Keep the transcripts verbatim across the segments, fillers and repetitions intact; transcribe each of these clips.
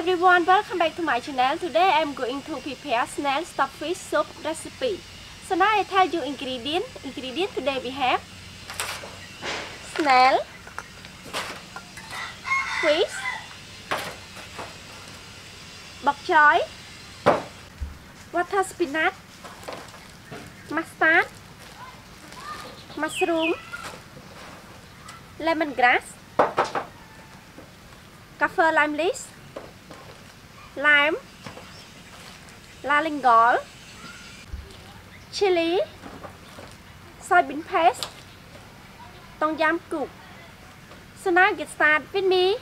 everyone, welcome back to my channel. Today I'm going to prepare snail stockfish soup recipe. So now I tell you ingredient. Ingredient today we have snail, fish, bok choy, water spinach, mustard, mushroom, lemongrass, kaffir lime leaves, lime, laringol, chili, soybean paste, tom yum gook. So now get started with me.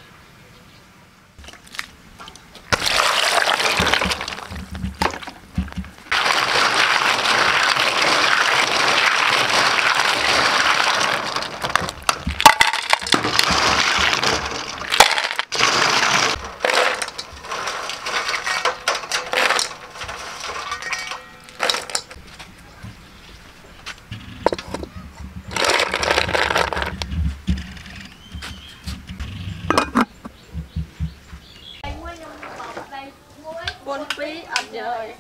One free up there.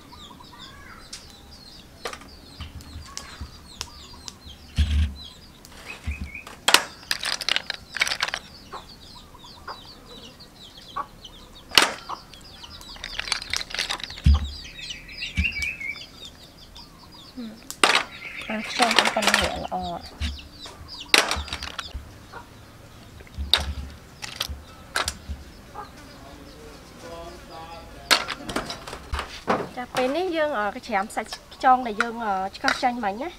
À, chón cũng còn nhẹ là ồ. Bên ấy dương ở cái chém sạch trong này dương ở các chanh mảnh nhé.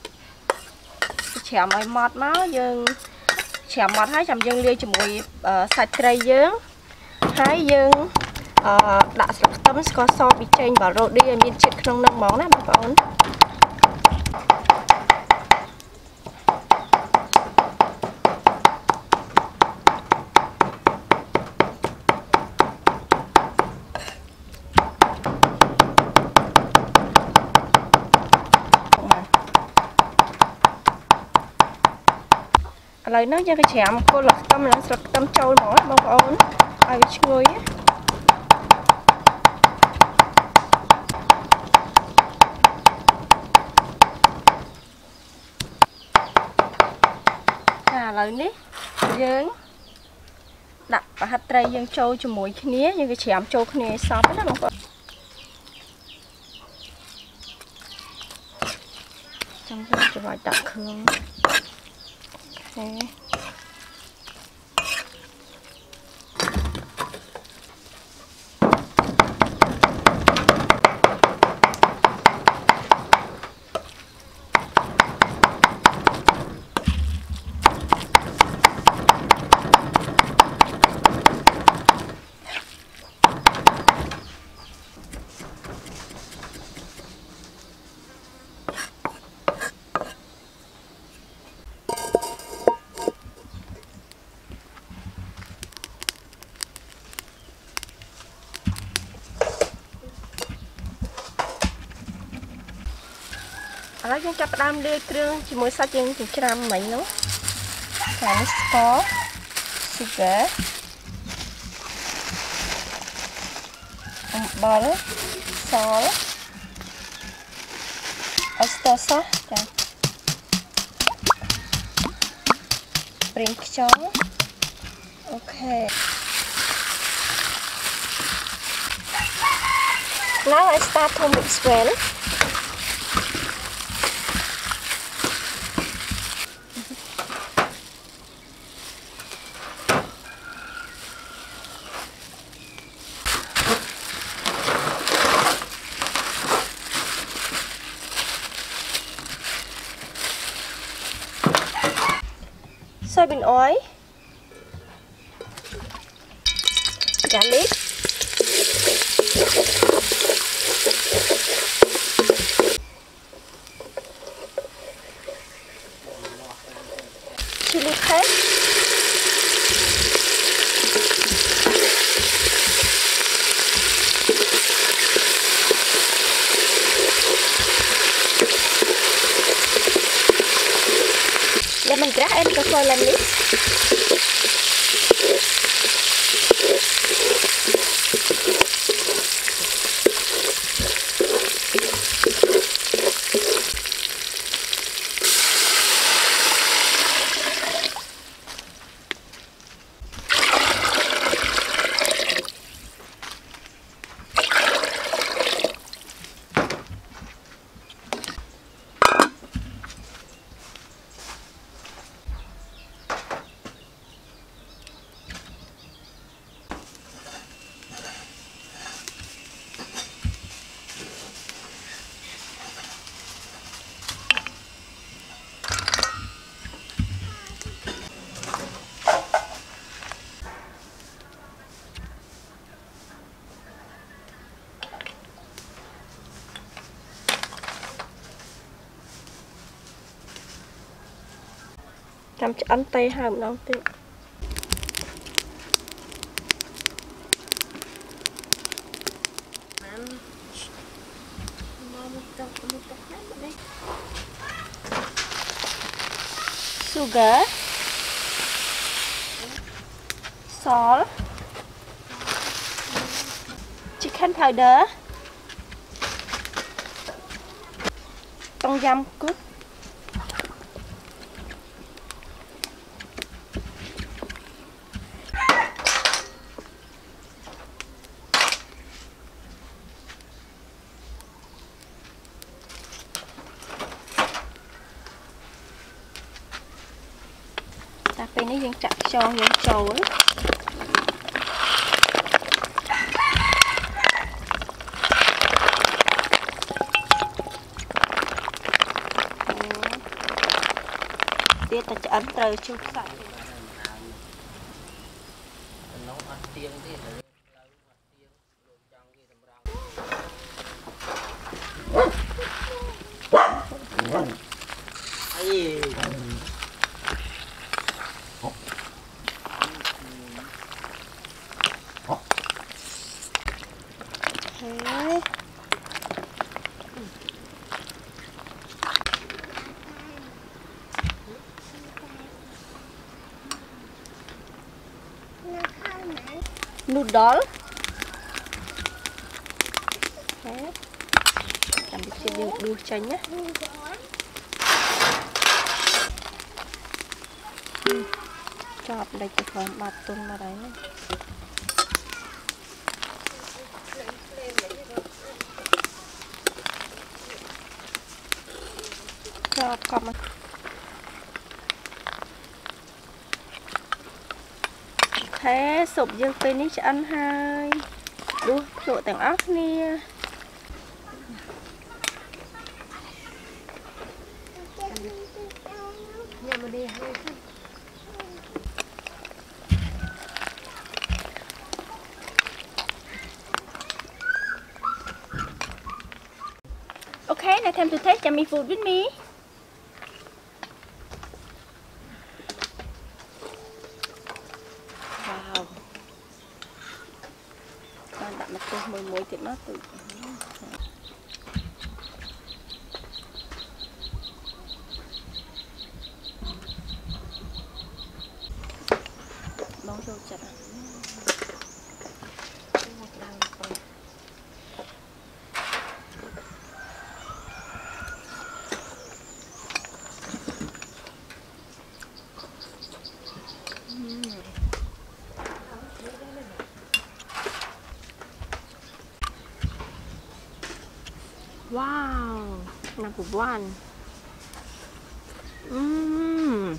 Chém mày mọt máu dương chém mọt hai chấm dương liêu chấm mùi sạch cây dương hai dương đã tấm có so bị chanh bảo rột đi miên chích trong năm món này mà còn. Lời nó cho cái chạm cô lật tâm là lật tâm trâu mỏ bông ổn ai bị chui á. À lời ní dướng đặt và hạt tây dâng trâu cho mũi cái nía như cái chạm trâu cái này xóa hết đó bông. Trong cái cho vào đặt hương. Đây. Đó chúng ta đam đưa kêu chỉ mới sát chân thì trăm mấy nữa cái có xịt ghế bò sò ớt sốt cái bring cho ok now I start to mix well. Soybean oil, garlic, chili paste, lemongrass and coriander leaves. Chăm cho ăn tay hàm nóng tí. Sugar, salt, chicken powder, tông giam cút. Bên ấy dân chặt cho dân trầu ấy. đây ta chấm từ chút sạch. Noodle. Đấy. Làm cái chiếc đu, đu chanh nhé. Ừ. Cho hợp đầy cái phần bạc tung vào đấy. Cho hợp cọp mà. Thế sụp dương finish ăn hai đu chỗ tầng ốc nè okay now time to taste yummy food with me. Not the wow, number one. Mmm.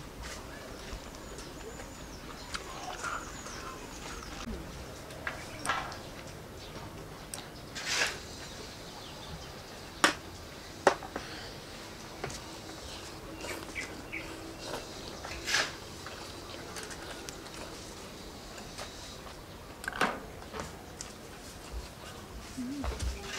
Mm.